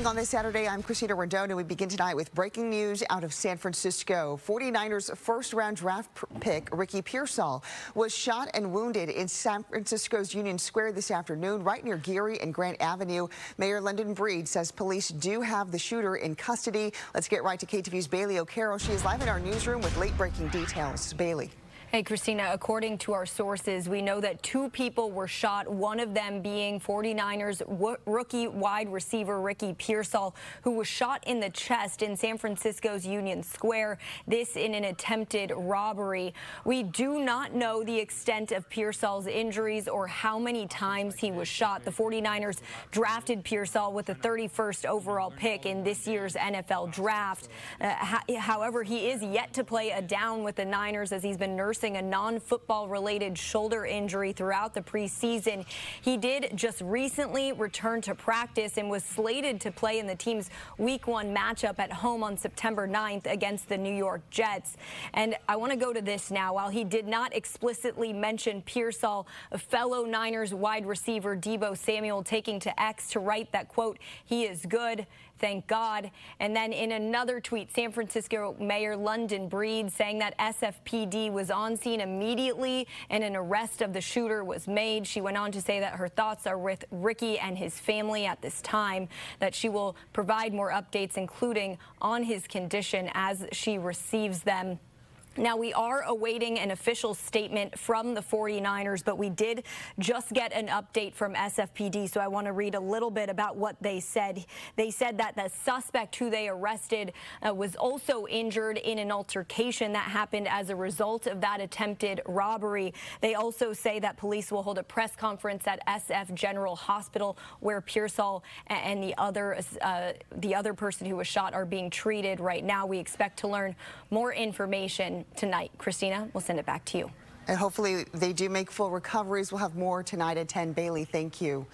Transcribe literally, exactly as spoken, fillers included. Happening on this Saturday, I'm Christina Rendon, and we begin tonight with breaking news out of San Francisco. forty-niners first-round draft pick Ricky Pearsall was shot and wounded in San Francisco's Union Square this afternoon, right near Geary and Grant Avenue. Mayor London Breed says police do have the shooter in custody. Let's get right to K T V's Bailey O'Carroll. She is live in our newsroom with late-breaking details. Bailey. Hey, Christina, according to our sources, we know that two people were shot, one of them being forty-niners rookie wide receiver Ricky Pearsall, who was shot in the chest in San Francisco's Union Square, this in an attempted robbery. We do not know the extent of Pearsall's injuries or how many times he was shot. The forty-niners drafted Pearsall with the thirty-first overall pick in this year's N F L draft. Uh, however, he is yet to play a down with the Niners as he's been nursing a non-football related shoulder injury throughout the preseason. He did just recently return to practice and was slated to play in the team's week one matchup at home on September ninth against the New York Jets. And I want to go to this now. While he did not explicitly mention Pearsall, a fellow Niners wide receiver Deebo Samuel taking to X to write that, quote, "He is good. Thank God." And then in another tweet, San Francisco Mayor London Breed saying that S F P D was on scene immediately and an arrest of the shooter was made. She went on to say that her thoughts are with Ricky and his family at this time, that she will provide more updates, including on his condition, as she receives them. Now, we are awaiting an official statement from the forty-niners, but we did just get an update from S F P D, so I want to read a little bit about what they said. They said that the suspect who they arrested uh, was also injured in an altercation that happened as a result of that attempted robbery. They also say that police will hold a press conference at S F General Hospital, where Pearsall and the other, uh, the other person who was shot are being treated right now. We expect to learn more information tonight. Christina, we'll send it back to you. And hopefully they do make full recoveries. We'll have more tonight at ten. Bailey, thank you.